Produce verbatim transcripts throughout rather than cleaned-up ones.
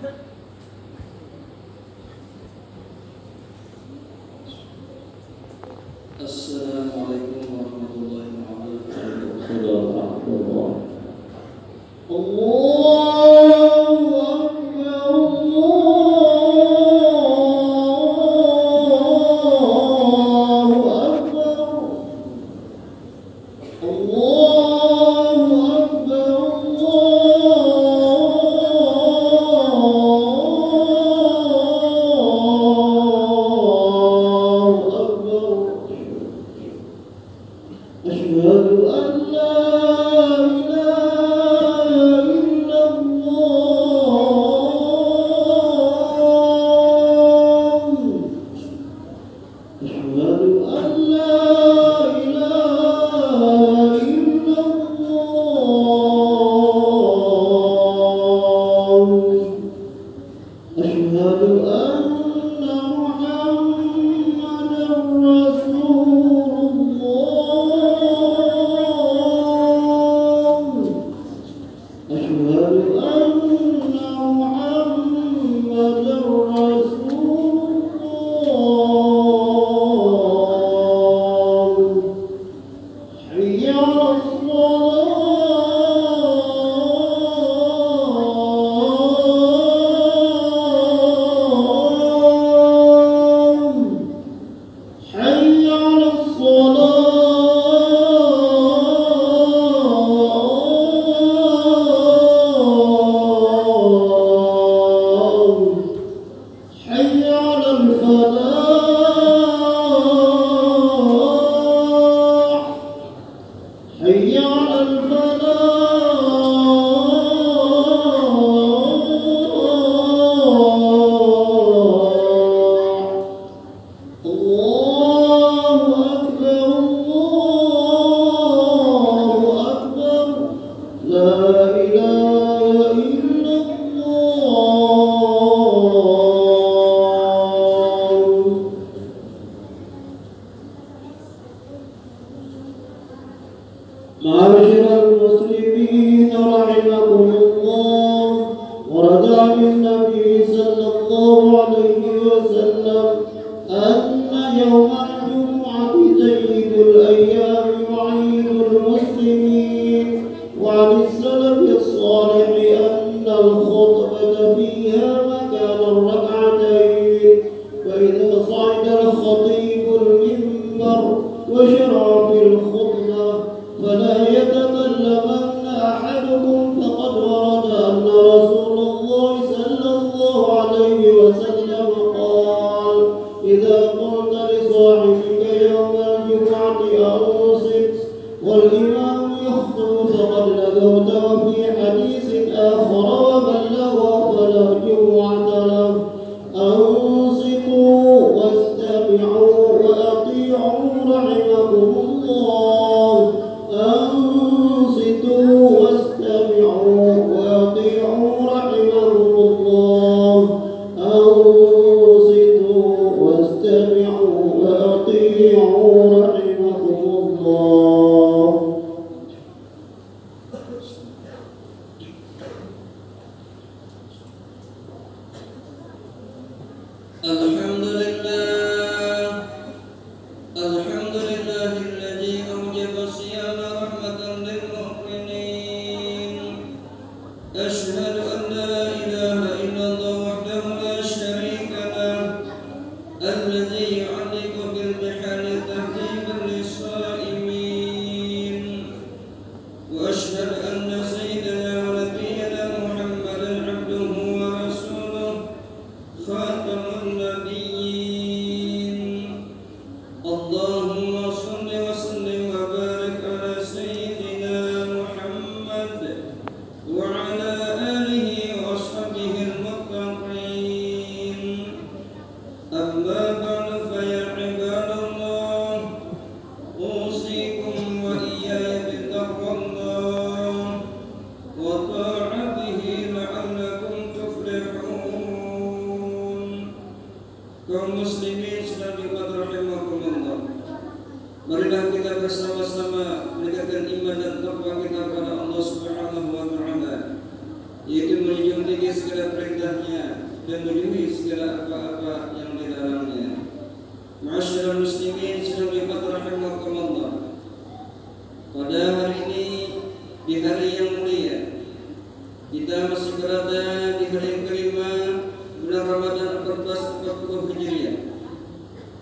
Assalamualaikum warahmatullahi wabarakatuh. Allahu Akbar, Allahu Akbar, Allahu Akbar, Allahu Akbar. Asyhadu an la menjaga segala perintahnya dan menjauhi segala apa-apa yang di dalamnya. Ma'asyiral muslimin, rahimakumullah. Pada hari ini, di hari yang mulia, kita masih berada di hari yang kelima bulan Ramadan seribu empat ratus empat puluh Hijriah.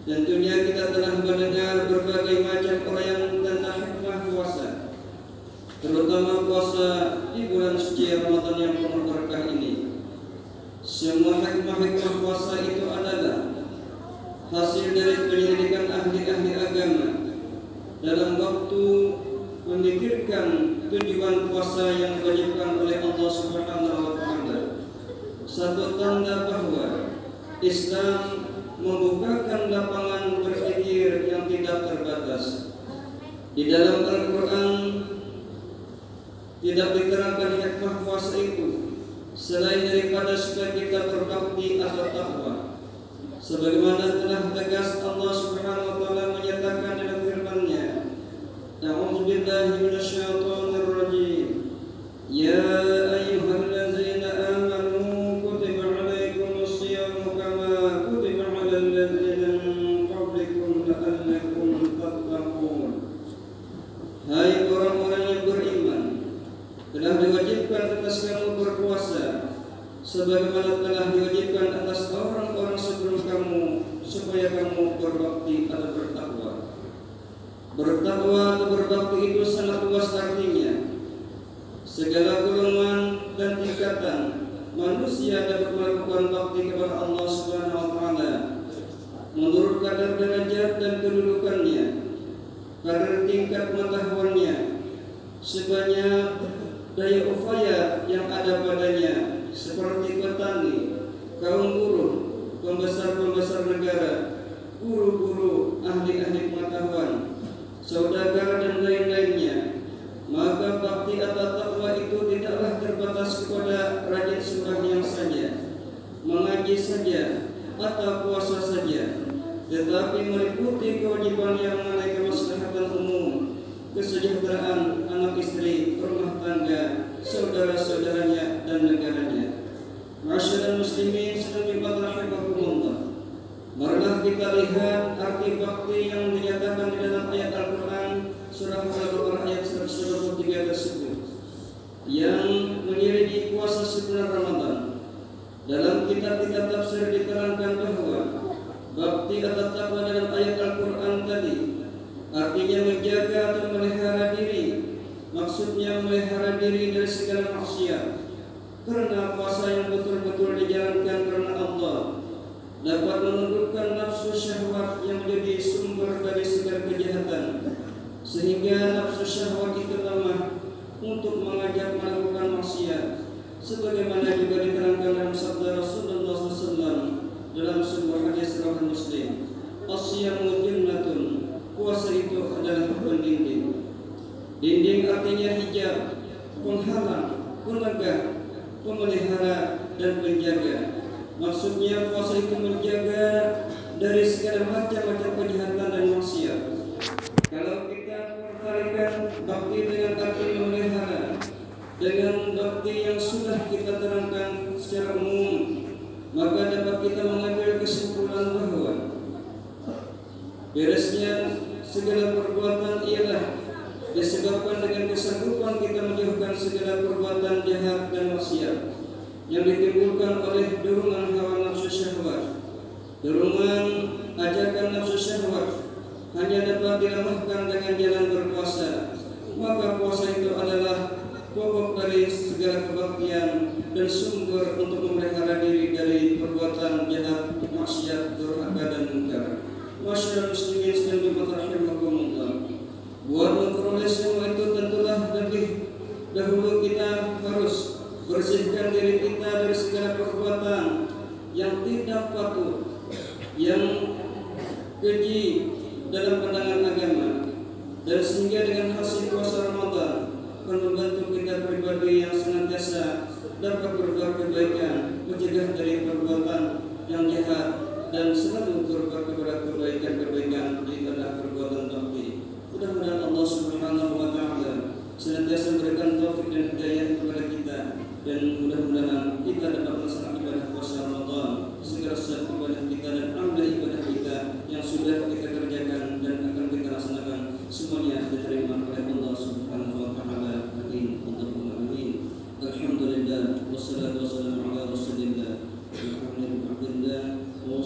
Tentunya kita telah mendengar berbagai macam uraian tentang hikmah puasa, terutama puasa di bulan suci Ramadan yang penuh berkah ini. Semua hikmah-hikmah puasa itu adalah hasil dari penyelidikan ahli-ahli agama dalam waktu memikirkan tujuan puasa yang diwajibkan oleh Allah Subhanahu wa Ta'ala. Satu tanda bahwa Islam membukakan lapangan berpikir yang tidak terbatas. Di dalam Al-Quran tidak diterangkan hikmah puasa itu selain daripada supaya kita berbakti atau taqwa. Sebagaimana telah tegas Allah Subhanahu wa Ta'ala menyatakan dalam firman-Nya, "A'udzu billahi minasyaitonir rajim. Ya ayyuhallazina amanu kutiba 'alaikumus shiyamu kama kutiba 'alal ladzina min qablikum la'allakum tattaqun." Hai orang-orang yang beriman, telah diwajibkan atas kamu berpuasa sebagaimana telah diwajibkan atas orang-orang sebelum kamu supaya kamu berbakti atau bertakwa. Bertakwa atau berbakti itu sangat luas artinya. Segala golongan dan tingkatan manusia dapat melakukan bakti kepada Allah Subhanahu wa Ta'ala menurut kadar derajat dan kedudukannya, kadar tingkat pengetahuannya, sebanyak daya upaya yang ada padanya, seperti petani, kaum buruh, pembesar-pembesar negara, guru-guru, ahli-ahli pengetahuan, saudagar dan lain-lainnya. Maka bakti atau takwa itu tidaklah terbatas kepada rajin sembahyang saja, mengaji saja, atau puasa saja, tetapi meliputi kewajiban yang mengenai kemaslahatan umum, kesejahteraan anak istri, rumah tangga, saudara-saudaranya dan negaranya. Masyaallah muslimin semoga rahimakumullah. Marilah kita lihat arti bakti yang dinyatakan di dalam ayat Al-Quran surah Al-Baqarah ayat seratus dua puluh tiga tersebut yang mengiringi puasa sebulan Ramadan. Dalam kitab-kitab tafsir diterangkan bahwa bakti atau takwa dalam ayat Al-Quran tadi artinya menjaga atau melihara diri. Maksudnya melihara diri dari segala maksiat, karena puasa yang betul-betul dijalankan karena Allah dapat menundukkan nafsu syahwat yang menjadi sumber dari segala kejahatan, sehingga nafsu syahwat itu lemah untuk mengajak melakukan maksiat, sebagaimana juga diterangkan dalam sabda Rasulullah shallallahu alaihi wasallam dalam sebuah hadis riwayat Muslim, "As-siyamu jinnatun," puasa itu adalah dinding. Dinding artinya hijab, penghalang, penegak, pemelihara, dan penjaga. Maksudnya puasa itu menjaga dari segala macam-macam kejahatan dan maksiat. Kalau kita pertalikan bakti dengan bakti memelihara, dengan bakti yang sudah kita terangkan secara umum, maka dapat kita mengambil kesimpulan bahwa beresnya segala perbuatan ialah disebabkan dengan kesanggupan kita menjauhkan segala perbuatan jahat dan maksiat yang ditimbulkan oleh dorongan hawa nafsu syahwat. Dorongan ajakan nafsu syahwat hanya dapat dilemahkan dengan jalan berpuasa. Maka puasa itu adalah pokok dari segala kebaktian dan sumber untuk memelihara diri dari perbuatan jahat, maksiat, durhaka dan munkar. Masyaallah muslimin semoga rahimakumullah. Buat memperoleh semua itu tentulah lebih dahulu kita harus bersihkan diri kita dari segala perbuatan yang tidak patuh, yang keji dalam pandangan agama. Dan sehingga dengan hasil puasa Ramadan membantu kita pribadi yang senantiasa dapat berbuat kebaikan, mencegah dari perbuatan yang jahat, dan selalu berbuat kepada kebaikan-kebaikan di tengah perbuatan bakti. Mudah-mudahan Allah Subhanahu wa Ta'ala senantiasa memberikan taufik dan hidayah kepada kita dan mudah-mudahan kita dapat melaksanakan ibadah puasa Ramadan, segala sesuatu ibadah kita dan amal ibadah kita yang sudah kita kerjakan dan akan kita laksanakan semuanya diterima oleh Allah Subhanahu wa taala. Amin. Alhamdulillah wassalatu wassalamu ala Rasulillah alhamdulillah wa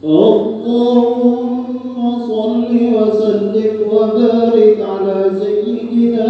Allahumma salli wa sallim wa barik ala sayyidina